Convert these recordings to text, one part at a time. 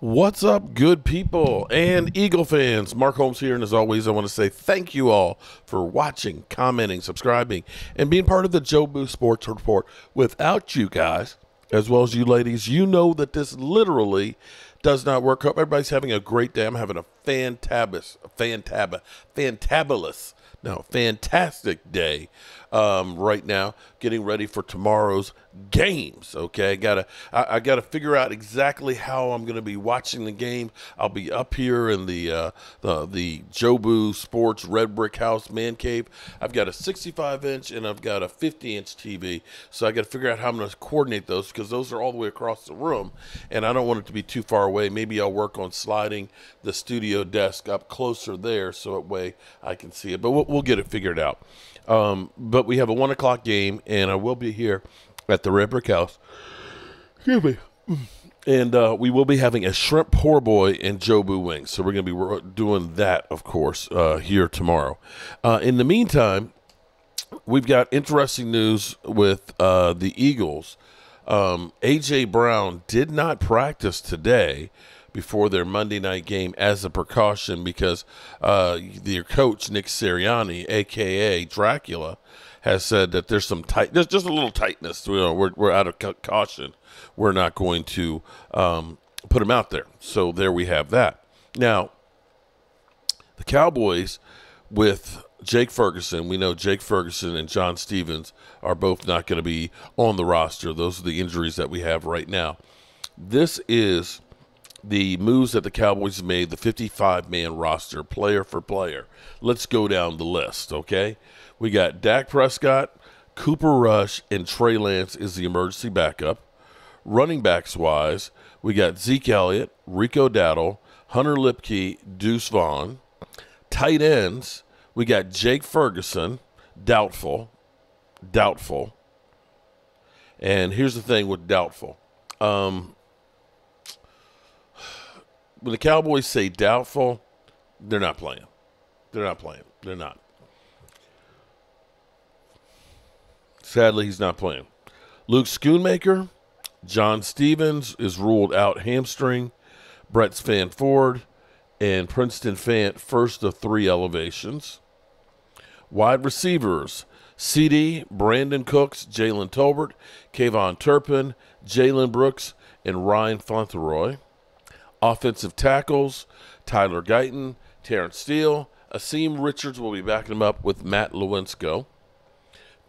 What's up, good people and Eagle fans? Mark Holmes here, and as always, I want to say thank you all for watching, commenting, subscribing, and being part of the Joe Boo Sports Report. Without you guys, as well as you ladies, you know that this literally does not work. Hope everybody's having a great day. I'm having a fantastic day right now, getting ready for tomorrow's games. Okay, I gotta figure out exactly how I'm gonna be watching the game. I'll be up here in the Joe Boo Sports Red Brick House man cave. I've got a 65-inch and I've got a 50-inch TV, so I gotta figure out how I'm gonna coordinate those, because those are all the way across the room and I don't want it to be too far away. Maybe I'll work on sliding the studio desk up closer there so that way I can see it, but we'll get it figured out. But we have a 1 o'clock game, and I will be here at the Red Brick House. Excuse me. And we will be having a shrimp poor boy and Joe Boo wings. So we're going to be doing that, of course, here tomorrow. In the meantime, we've got interesting news with the Eagles. A.J. Brown did not practice today before their Monday night game as a precaution, because their coach, Nick Sirianni, a.k.a. Dracula, has said that there's just a little tightness. You know, we're out of caution. We're not going to put him out there. So there we have that. Now, the Cowboys with Jake Ferguson, we know Jake Ferguson and John Stevens are both not going to be on the roster. Those are the injuries that we have right now. This is the moves that the Cowboys made, the 55-man roster, player for player. Let's go down the list, okay? We got Dak Prescott, Cooper Rush, and Trey Lance is the emergency backup. Running backs-wise, we got Zeke Elliott, Rico Dowdle, Hunter Lipke, Deuce Vaughn. Tight ends, we got Jake Ferguson, doubtful. And here's the thing with doubtful. When the Cowboys say doubtful, they're not playing. They're not. Sadly, he's not playing. Luke Schoonmaker, John Stevens is ruled out hamstring. Brett Fanford and Princeton Fant, first of three elevations. Wide receivers, CeeDee, Brandon Cooks, Jalen Tolbert, Kavon Turpin, Jalen Brooks, and Ryan Fauntleroy. Offensive tackles, Tyler Guyton, Terrence Steele. Aseem Richards will be backing him up with Matt Lewinsko.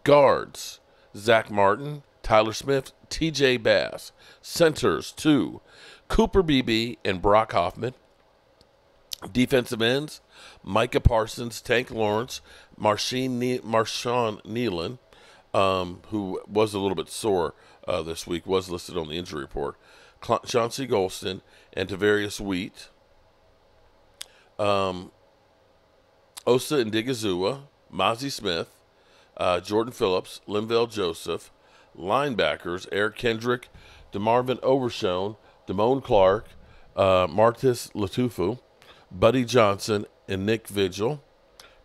Guards, Zach Martin, Tyler Smith, TJ Bass. Centers, two, Cooper BB and Brock Hoffman. Defensive ends, Micah Parsons, Tank Lawrence, Marshawn Nealon, who was a little bit sore this week, was listed on the injury report. Chauncey Golston and Tavarius Wheat, Osa Ndigizua, Mozzie Smith, Jordan Phillips, Linval Joseph. Linebackers, Eric Kendrick, DeMarvin Overshone, Damone Clark, Martis Latufu, Buddy Johnson, and Nick Vigil.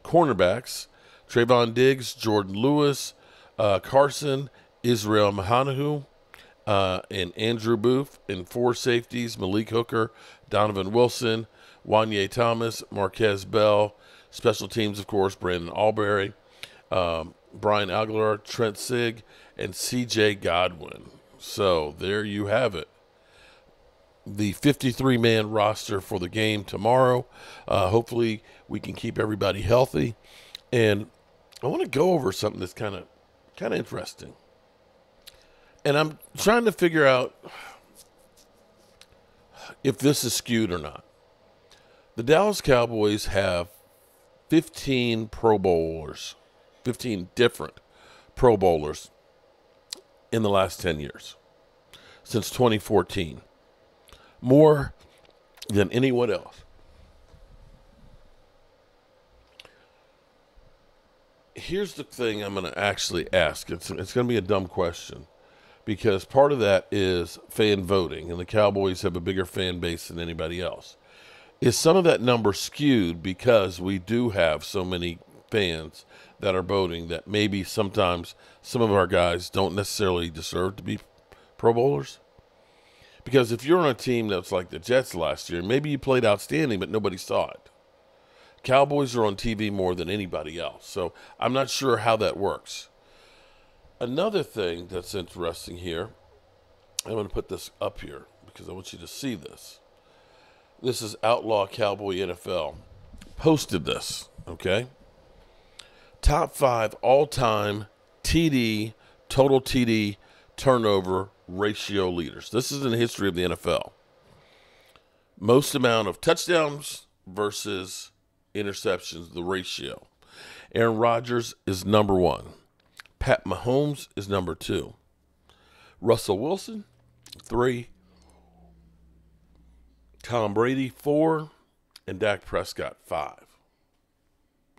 Cornerbacks, Trayvon Diggs, Jordan Lewis, Carson, Israel Mahanahu, and Andrew Booth. And four safeties, Malik Hooker, Donovan Wilson, Wanye Thomas, Marquez Bell. Special teams, of course, Brandon Albury, Brian Aguilar, Trent Sig, and CJ Godwin. So there you have it, the 53-man roster for the game tomorrow. Hopefully we can keep everybody healthy. And I want to go over something that's kind of interesting. And I'm trying to figure out if this is skewed or not. The Dallas Cowboys have 15 Pro Bowlers, 15 different Pro Bowlers in the last 10 years, since 2014. More than anyone else. Here's the thing I'm going to actually ask. It's going to be a dumb question, because part of that is fan voting, and the Cowboys have a bigger fan base than anybody else. Is some of that number skewed because we do have so many fans that are voting that maybe sometimes some of our guys don't necessarily deserve to be Pro Bowlers? Because if you're on a team that's like the Jets last year, maybe you played outstanding, but nobody saw it. Cowboys are on TV more than anybody else, so I'm not sure how that works. Another thing that's interesting here, I'm going to put this up here because I want you to see this. This is Outlaw Cowboy NFL. Posted this, okay? Top five all-time TD, total TD, turnover ratio leaders. This is in the history of the NFL. Most amount of touchdowns versus interceptions, the ratio. Aaron Rodgers is number one. Pat Mahomes is number two. Russell Wilson, three. Tom Brady, four. And Dak Prescott, five.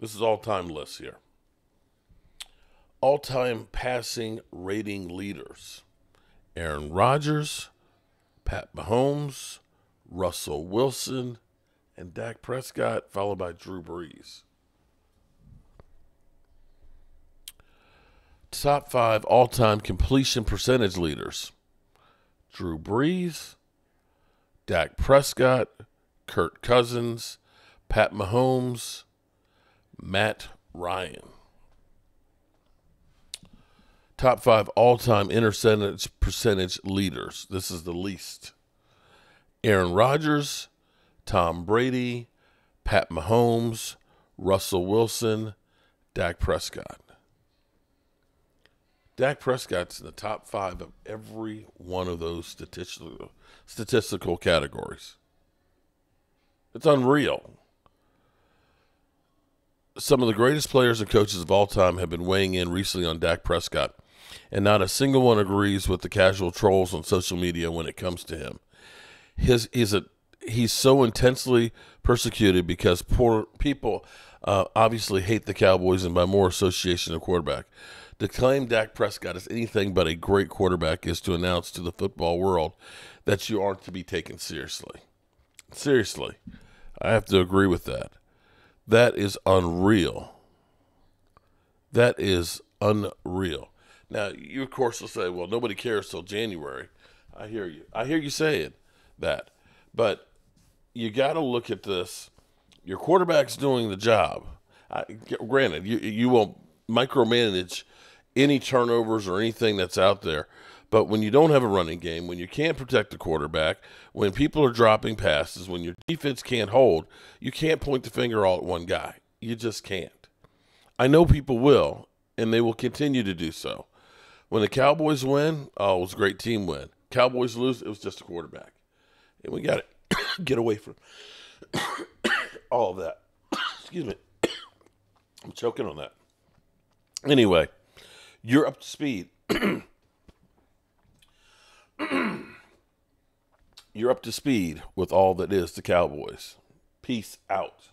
This is all-time lists here. All-time passing rating leaders. Aaron Rodgers, Pat Mahomes, Russell Wilson, and Dak Prescott, followed by Drew Brees. Top five all-time completion percentage leaders. Drew Brees, Dak Prescott, Kirk Cousins, Pat Mahomes, Matt Ryan. Top five all-time interception percentage leaders. This is the least. Aaron Rodgers, Tom Brady, Pat Mahomes, Russell Wilson, Dak Prescott. Dak Prescott's in the top five of every one of those statistical categories. It's unreal. Some of the greatest players and coaches of all time have been weighing in recently on Dak Prescott, and not a single one agrees with the casual trolls on social media when it comes to him. He's so intensely persecuted because poor people obviously hate the Cowboys and by more association of quarterback. To claim Dak Prescott is anything but a great quarterback is to announce to the football world that you aren't to be taken seriously. Seriously, I have to agree with that. That is unreal. That is unreal. Now, you, of course, will say, well, nobody cares till January. I hear you. I hear you saying that. But you got to look at this. Your quarterback's doing the job. Granted, you won't micromanage any turnovers or anything that's out there. But when you don't have a running game, when you can't protect the quarterback, when people are dropping passes, when your defense can't hold, you can't point the finger all at one guy. You just can't. I know people will, and they will continue to do so. When the Cowboys win, oh, it was a great team win. Cowboys lose, it was just a quarterback. And we got to get away from all of that. Excuse me. I'm choking on that. Anyway, you're up to speed. You're up to speed with all that is the Cowboys. Peace out.